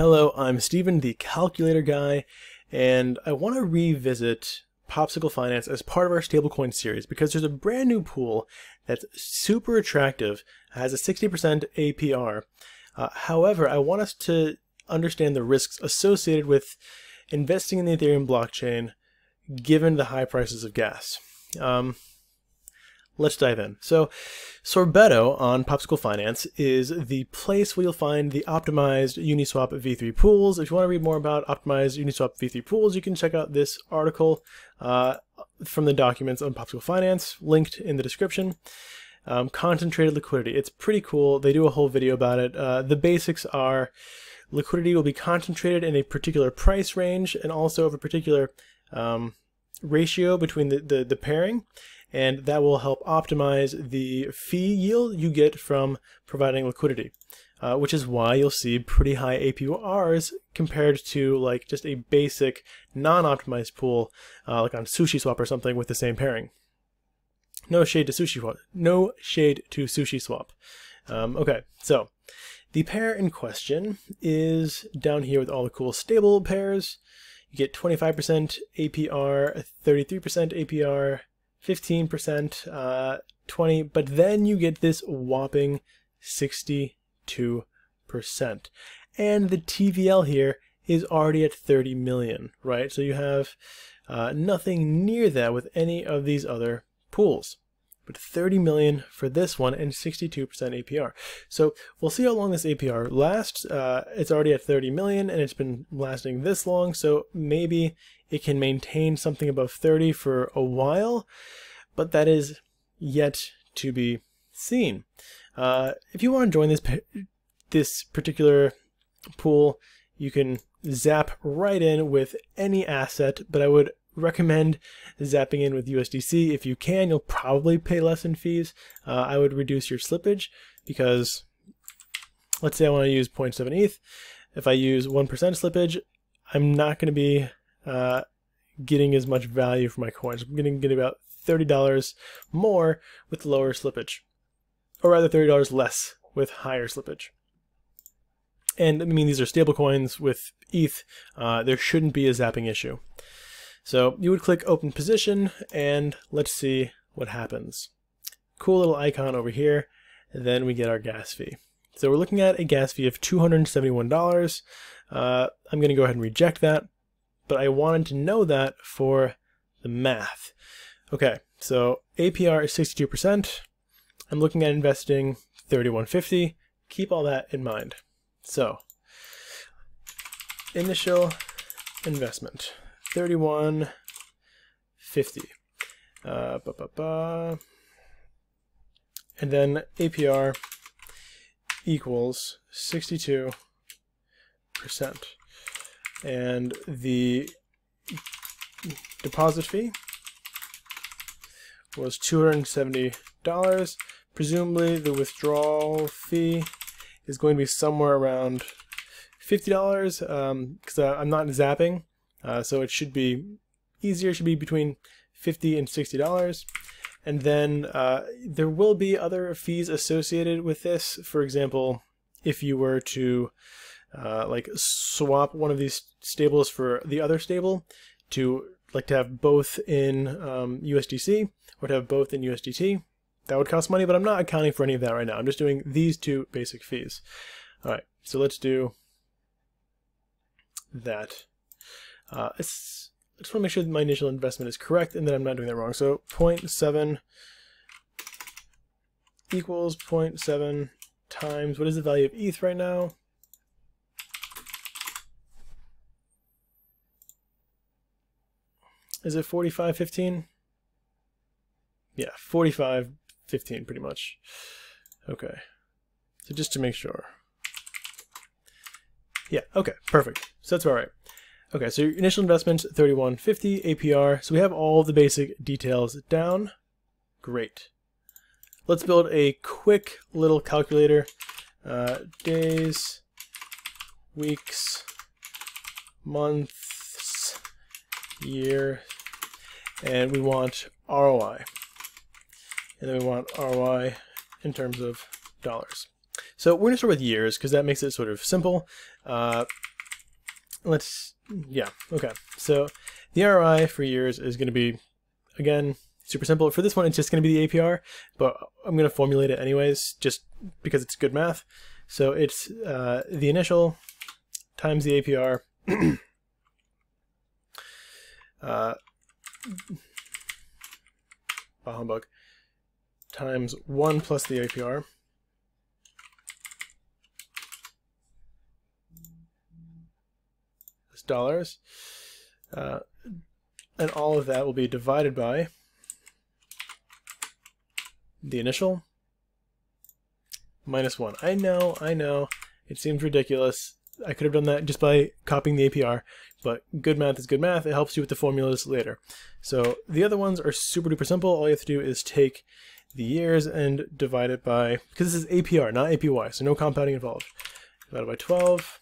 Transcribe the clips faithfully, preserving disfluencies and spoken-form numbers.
Hello, I'm Steven, the calculator guy, and I want to revisit Popsicle Finance as part of our stablecoin series because there's a brand new pool that's super attractive, has a sixty percent A P R. Uh, however, I want us to understand the risks associated with investing in the Ethereum blockchain given the high prices of gas. Um, Let's dive in. So Sorbetto on Popsicle Finance is the place where you'll find the optimized Uniswap V three pools. If you want to read more about optimized Uniswap V three pools, you can check out this article uh, from the documents on Popsicle Finance, linked in the description. Um, concentrated liquidity. It's pretty cool. They do a whole video about it. Uh, the basics are liquidity will be concentrated in a particular price range and also of a particular um, ratio between the, the, the pairing. And that will help optimize the fee yield you get from providing liquidity, uh, which is why you'll see pretty high A P Rs compared to like just a basic non-optimized pool, uh, like on SushiSwap or something with the same pairing. No shade to SushiSwap. No shade to SushiSwap. Um, okay, so the pair in question is down here with all the cool stable pairs. You get twenty-five percent A P R, thirty-three percent A P R. fifteen percent, uh, twenty, but then you get this whopping sixty-two percent. And the T V L here is already at thirty million, right? So you have uh, nothing near that with any of these other pools, but thirty million for this one and sixty-two percent A P R. So we'll see how long this A P R lasts. Uh, it's already at thirty million and it's been lasting this long, so maybe it can maintain something above thirty for a while, but that is yet to be seen. Uh, if you want to join this this particular pool, you can zap right in with any asset, but I would recommend zapping in with U S D C if you can. You'll probably pay less in fees. Uh, I would reduce your slippage because let's say I want to use zero point seven E T H. If I use one percent slippage, I'm not going to be uh getting as much value for my coins. I'm getting get about thirty dollars more with lower slippage, or rather thirty dollars less with higher slippage. And I mean, these are stable coins with E T H. Uh, there shouldn't be a zapping issue. So you would click open position and let's see what happens. Cool little icon over here. And then we get our gas fee. So we're looking at a gas fee of two hundred seventy-one dollars. Uh, I'm going to go ahead and reject that, but I wanted to know that for the math. Okay, so A P R is sixty-two percent. I'm looking at investing thirty-one fifty. Keep all that in mind. So initial investment, thirty-one fifty. Uh, ba ba ba. And then A P R equals sixty-two percent. And the deposit fee was two hundred seventy dollars. Presumably the withdrawal fee is going to be somewhere around fifty dollars, um, because uh, I'm not zapping, uh, so it should be easier. It should be between fifty dollars and sixty dollars. And then uh, there will be other fees associated with this. For example, if you were to Uh, like swap one of these stables for the other stable, to like to have both in um, U S D C or to have both in U S D T, that would cost money, but I'm not accounting for any of that right now. I'm just doing these two basic fees. All right, so let's do that. Uh, it's, I just want to make sure that my initial investment is correct and that I'm not doing that wrong. So zero point seven equals zero point seven times, what is the value of E T H right now? Is it forty-five fifteen? Yeah, forty-five fifteen pretty much. Okay, so just to make sure. Yeah, okay, perfect. So that's all right. Okay, so your initial investment, thirty-one fifty A P R. So we have all the basic details down. Great. Let's build a quick little calculator. Uh, days, weeks, months, year, and we want R O I, and then we want R O I in terms of dollars. So we're going to start with years because that makes it sort of simple. Uh, let's, yeah, okay. So the R O I for years is going to be, again, super simple. For this one, it's just going to be the A P R, but I'm going to formulate it anyways, just because it's good math. So it's uh, the initial times the A P R uh, bah humbug, times one plus the A P R. dollars, uh, and all of that will be divided by the initial minus one. I know, I know, it seems ridiculous. I could have done that just by copying the A P R, but good math is good math. It helps you with the formulas later. So the other ones are super duper simple. All you have to do is take the years and divide it by, because this is A P R, not A P Y, so no compounding involved. Divided by twelve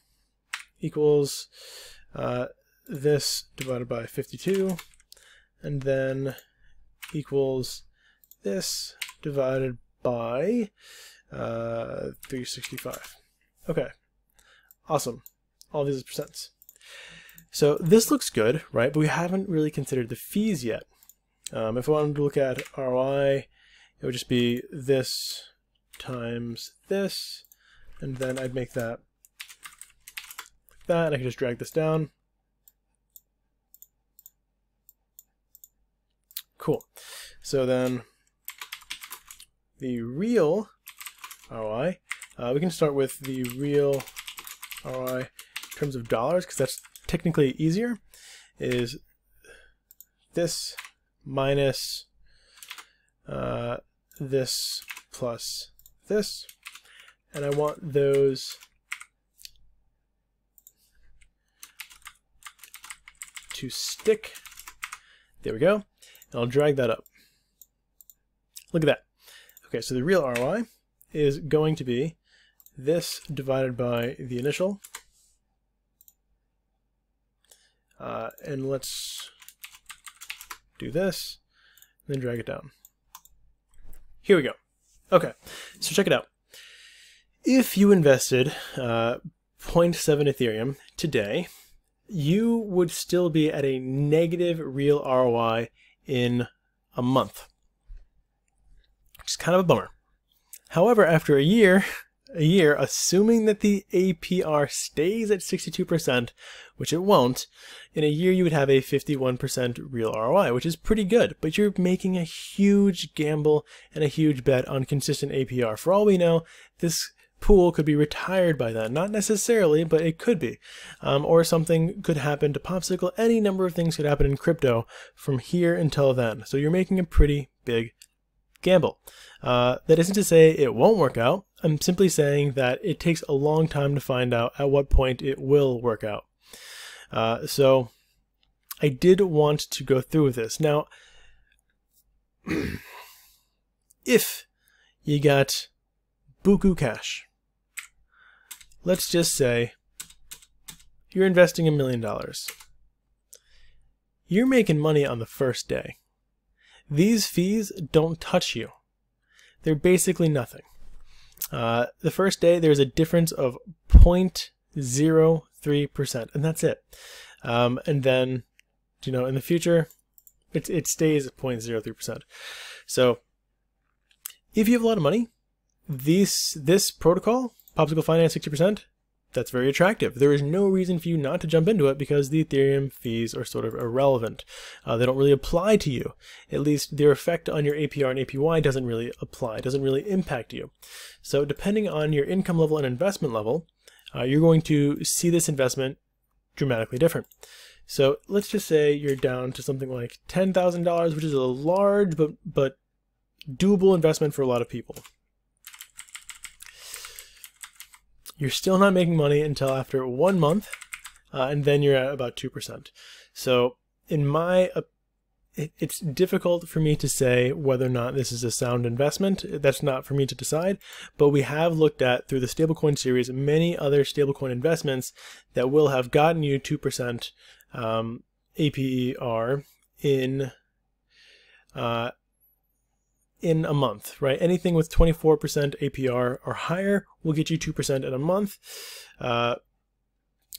equals Uh, this divided by fifty-two, and then equals this divided by uh, three sixty-five. Okay, awesome. All these are percents. So this looks good, right? But we haven't really considered the fees yet. Um, if I wanted to look at R O I, it would just be this times this, and then I'd make that that, and I can just drag this down. Cool. So then the real R O I, uh, we can start with the real R O I in terms of dollars, because that's technically easier, is this minus uh, this plus this, and I want those to stick. There we go. And I'll drag that up. Look at that. Okay, so the real R O I is going to be this divided by the initial. Uh, and let's do this, and then drag it down. Here we go. Okay, so check it out. If you invested uh, zero point seven Ethereum today, you would still be at a negative real R O I in a month, which is kind of a bummer. However, after a year, a year, assuming that the A P R stays at sixty-two percent, which it won't, in a year you would have a fifty-one percent real R O I, which is pretty good, but you're making a huge gamble and a huge bet on consistent A P R. For all we know, this pool could be retired by then. Not necessarily, but it could be. Um, or something could happen to Popsicle. Any number of things could happen in crypto from here until then. So you're making a pretty big gamble. Uh, that isn't to say it won't work out. I'm simply saying that it takes a long time to find out at what point it will work out. Uh, so I did want to go through with this. Now, if you got buku cash, let's just say you're investing a million dollars. You're making money on the first day. These fees don't touch you. They're basically nothing. Uh, the first day there's a difference of zero point zero three percent, and that's it. Um, and then, you know, in the future, it, it stays at zero point zero three percent. So if you have a lot of money, This, this protocol, Popsicle Finance sixty percent, that's very attractive. There is no reason for you not to jump into it because the Ethereum fees are sort of irrelevant. Uh, they don't really apply to you. At least their effect on your A P R and A P Y doesn't really apply, doesn't really impact you. So depending on your income level and investment level, uh, you're going to see this investment dramatically different. So let's just say you're down to something like ten thousand dollars, which is a large but, but doable investment for a lot of people. You're still not making money until after one month, uh, and then you're at about two percent. So in my, uh, it, it's difficult for me to say whether or not this is a sound investment. That's not for me to decide, but we have looked at, through the stablecoin series, many other stablecoin investments that will have gotten you two percent um, A P R in uh, in a month, right? Anything with twenty-four percent A P R or higher will get you two percent in a month. Uh,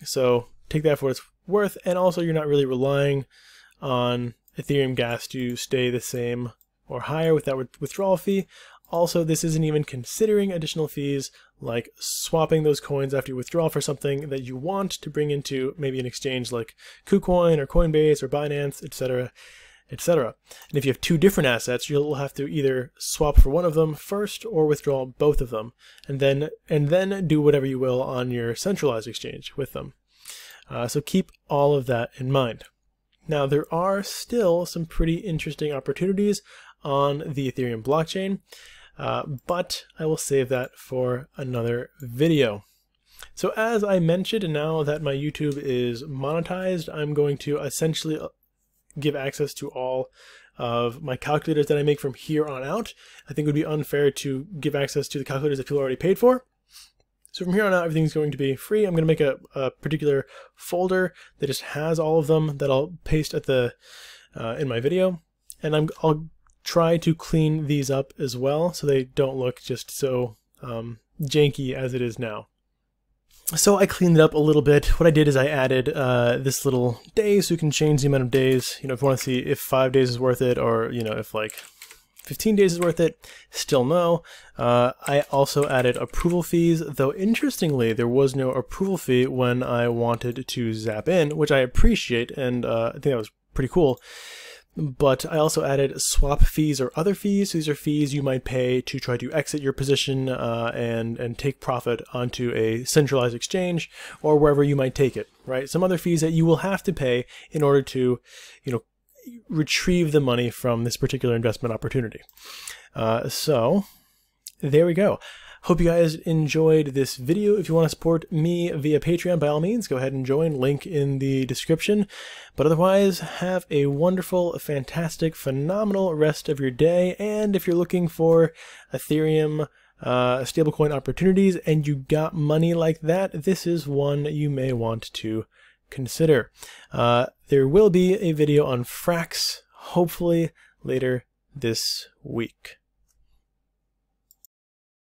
so take that for what it's worth, and also you're not really relying on Ethereum gas to stay the same or higher with that withdrawal fee. Also, this isn't even considering additional fees like swapping those coins after you withdraw for something that you want to bring into maybe an exchange like KuCoin or Coinbase or Binance, et cetera, et cetera. And if you have two different assets, you'll have to either swap for one of them first or withdraw both of them, and then and then do whatever you will on your centralized exchange with them. Uh, so keep all of that in mind. Now, there are still some pretty interesting opportunities on the Ethereum blockchain, uh, but I will save that for another video. So as I mentioned, and now that my YouTube is monetized, I'm going to essentially give access to all of my calculators that I make from here on out. I think it would be unfair to give access to the calculators that people already paid for. So from here on out, everything's going to be free. I'm going to make a, a particular folder that just has all of them that I'll paste at the uh, in my video, and I'm, I'll try to clean these up as well so they don't look just so um, janky as it is now. So I cleaned it up a little bit. What I did is I added uh, this little day, so you can change the amount of days. You know, if you want to see if five days is worth it, or you know, if like fifteen days is worth it, still no. Uh, I also added approval fees, though interestingly there was no approval fee when I wanted to zap in, which I appreciate, and uh, I think that was pretty cool. But I also added swap fees or other fees. These are fees you might pay to try to exit your position uh, and, and take profit onto a centralized exchange or wherever you might take it, right? Some other fees that you will have to pay in order to, you know, retrieve the money from this particular investment opportunity. Uh, so there we go. Hope you guys enjoyed this video. If you want to support me via Patreon, by all means, go ahead and join. Link in the description. But otherwise, have a wonderful, fantastic, phenomenal rest of your day. And if you're looking for Ethereum uh, stablecoin opportunities and you got money like that, this is one you may want to consider. Uh, there will be a video on Frax, hopefully later this week.